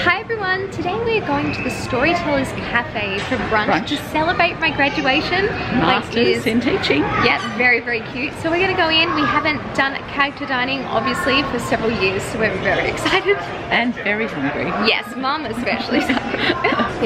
Hi everyone, today we're going to the Storyteller's Cafe for brunch to celebrate my graduation. Masters in teaching. Yeah, very, very cute. So we're gonna go in. We haven't done character dining, obviously, for several years, so we're very excited. And very hungry. Yes, Mum especially.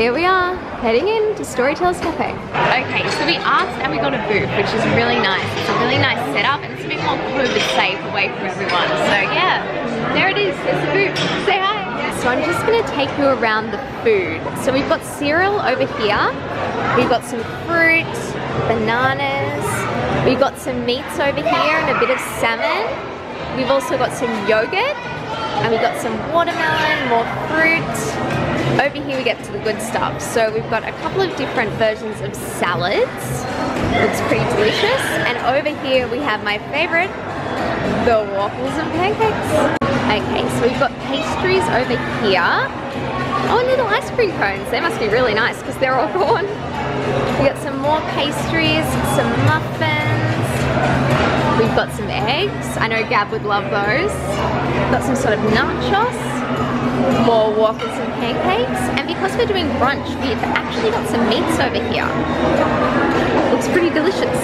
Here we are, heading in to Storyteller's Cafe. Okay, so we asked and we got a booth, which is really nice. It's a really nice setup and it's a bit more COVID safe away from everyone. So yeah, there it is, there's the booth. Say hi. So I'm just going to take you around the food. So we've got cereal over here, we've got some fruit, bananas, we've got some meats over here and a bit of salmon. We've also got some yogurt and we've got some watermelon, more fruit. Over here we get to the good stuff. So we've got a couple of different versions of salads. Looks pretty delicious. And over here we have my favourite, the waffles and pancakes. Okay, so we've got pastries over here. Oh, and little ice cream cones. They must be really nice because they're all gone. We've got some more pastries, some muffins. We've got some eggs. I know Gab would love those. We've got some sort of nachos. More waffles and pancakes. And because we're doing brunch, we've actually got some meats over here. Looks pretty delicious.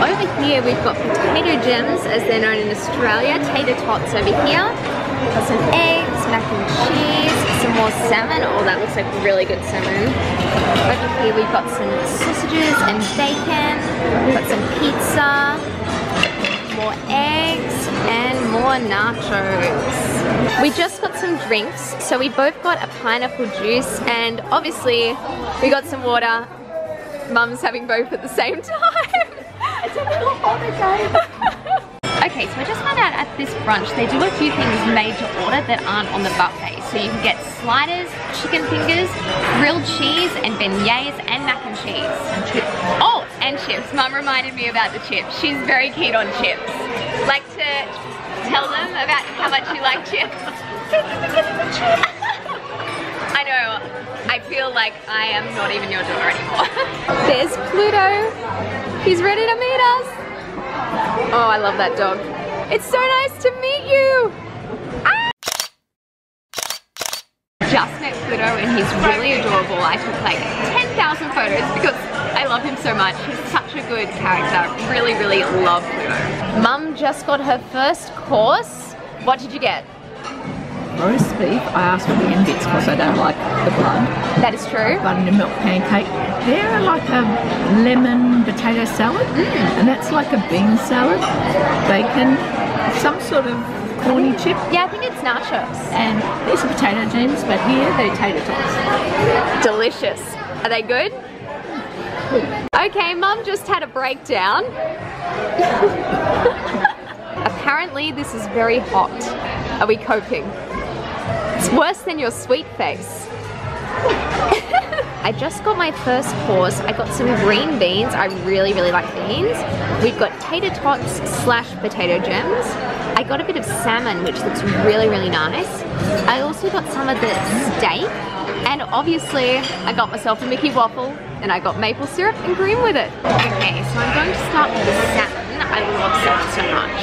Over here we've got potato gems, as they're known in Australia, tater tots over here. We've got some eggs, mac and cheese, some more salmon. Oh, that looks like really good salmon. Over here we've got some sausages and bacon. We've got some pizza, more eggs, and more nachos. We just got some drinks, so we both got a pineapple juice, and obviously we got some water. Mum's having both at the same time. Okay, so I just found out at this brunch they do a few things made to order that aren't on the buffet. So you can get sliders, chicken fingers, grilled cheese, and beignets, and mac and cheese. And chips. Oh, and chips. Mum reminded me about the chips. She's very keen on chips. Like to tell them about how much you like chips. Thank you for getting the chips. I know. I feel like I am not even your daughter anymore. There's Pluto. He's ready to meet us. Oh, I love that dog. It's so nice to meet you. Ah! Just met Pluto and he's really adorable. I took like 10,000 photos because I love him so much. He's such a good character. Really, really love Pluto. Mum just got her first course. What did you get? Roast beef. I asked for the end bits because I don't like the blood. That is true. Buttermilk pancake. They're like a lemon potato salad, and that's like a bean salad, bacon, some sort of corny chip. Yeah, I think it's nachos. And these are potato gems, but here they're tater tots. Delicious. Are they good? Okay, Mum just had a breakdown. Apparently this is very hot. Are we coping? It's worse than your sweet face. I just got my first course. I got some green beans. I really, really like beans. We've got tater tots slash potato gems. I got a bit of salmon, which looks really, really nice. I also got some of the steak. And obviously, I got myself a Mickey waffle, and I got maple syrup and cream with it. Okay, so I'm going to start with the salmon. I love salmon so much.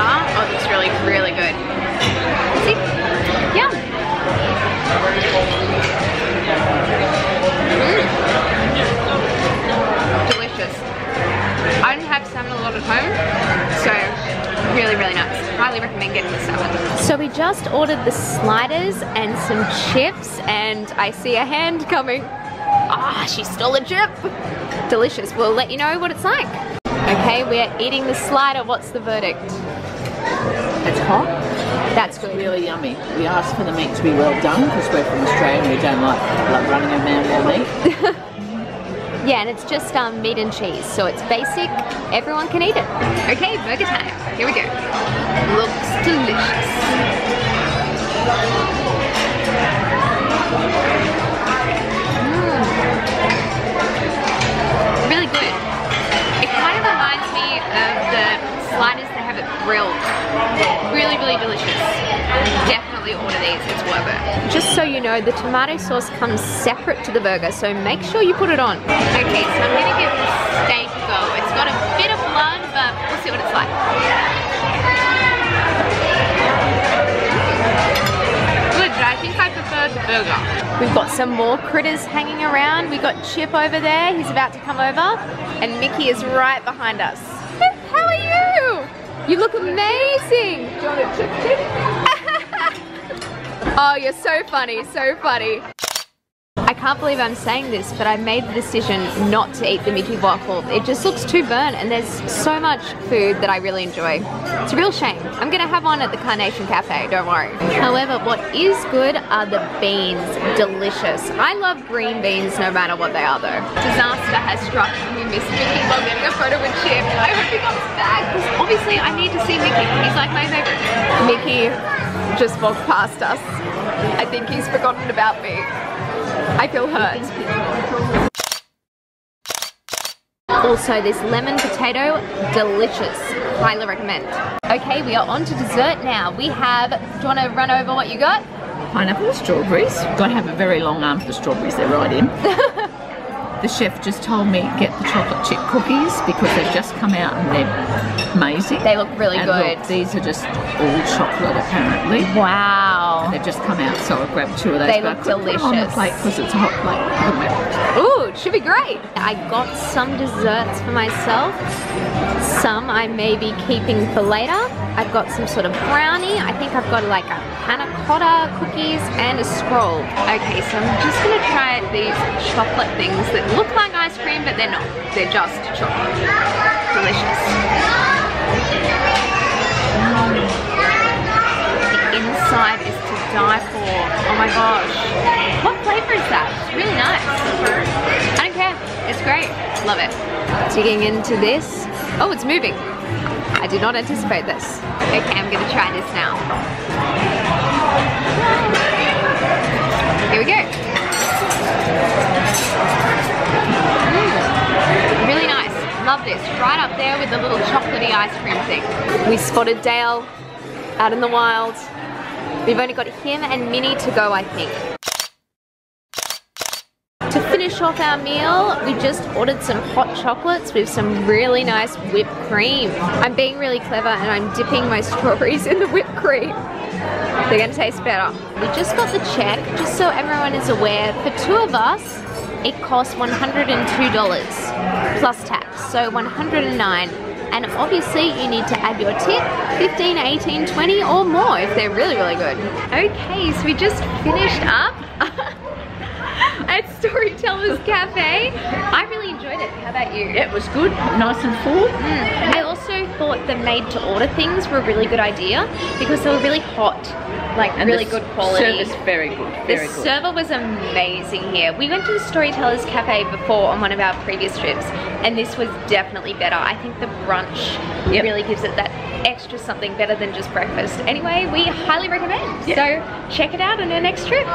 Oh, it looks really, really good. See? Yum. Delicious. I don't have salmon a lot at home, so really, really nice. Highly recommend getting the salmon. So we just ordered the sliders and some chips, and I see a hand coming. Ah, she stole a chip. Delicious. We'll let you know what it's like. Okay, we're eating the slider. What's the verdict? It's hot. That's good. It's really yummy. We asked for the meat to be well done because we're from Australia and we don't like running around all meat. Yeah, and it's just meat and cheese, so it's basic. Everyone can eat it. Okay, burger time. Here we go. Looks delicious. Really good. It kind of reminds me of the sliders that have it grilled. Really, really delicious. Definitely order these, it's worth it. Just so you know, the tomato sauce comes separate to the burger, so make sure you put it on. Okay, so I'm gonna give the steak a go. It's got a bit of blood, but we'll see what it's like. We've got some more critters hanging around. We've got Chip over there, he's about to come over. And Mickey is right behind us. Chip, how are you? You look amazing. Do you want a chip chip? Oh, you're so funny, so funny. I can't believe I'm saying this, but I made the decision not to eat the Mickey waffle. It just looks too burnt and there's so much food that I really enjoy. It's a real shame. I'm gonna have one at the Carnation Cafe, don't worry. However, what is good are the beans, delicious. I love green beans no matter what they are though. Disaster has struck. We missed Mickey while getting a photo with Chip. I hope he comes back. Obviously I need to see Mickey. He's like my favorite. Mickey just walked past us. I think he's forgotten about me. I feel hurt. Also, this lemon potato, delicious. Highly recommend. Okay, we are on to dessert now. We have, do you want to run over what you got? Pineapple, strawberries. Gotta have a very long arm for the strawberries, they're right in. The chef just told me get the chocolate chip cookies because they've just come out and they're amazing. They look really good. Look, these are just all chocolate apparently. Wow. And they've just come out, so I've grabbed two of those. They look delicious. On the plate because it's a hot plate. Ooh, it should be great. I got some desserts for myself. Some I may be keeping for later. I've got some sort of brownie. I think I've got like a panna cotta, cookies, and a scroll. Okay, so I'm just gonna try these chocolate things that look like ice cream, but they're not. They're just chocolate. Delicious. The inside is to die for. Oh my gosh. What flavor is that? It's really nice. I don't care. It's great. Love it. Digging into this. Oh, it's moving. I did not anticipate this. Okay, I'm gonna try this now. Here we go. Really nice. Love this. Right up there with the little chocolatey ice cream thing. We spotted Dale out in the wild. We've only got him and Minnie to go, I think. To finish off our meal, we just ordered some hot chocolates with some really nice whipped cream. I'm being really clever and I'm dipping my strawberries in the whipped cream. They're gonna taste better. We just got the check, just so everyone is aware, for two of us, it costs $102 plus tax, so $109. And obviously you need to add your tip, 15, 18, 20 or more if they're really, really good. Okay, so we just finished up at Storyteller's Cafe. I really enjoyed it, how about you? It was good, nice and full. Mm. I also thought the made to order things were a really good idea because they were really hot. Like and really good quality. Service very good. Very good. Server was amazing here. We went to the Storyteller's Cafe before on one of our previous trips and this was definitely better. I think the brunch really gives it that extra something better than just breakfast. Anyway, we highly recommend. So check it out on our next trip.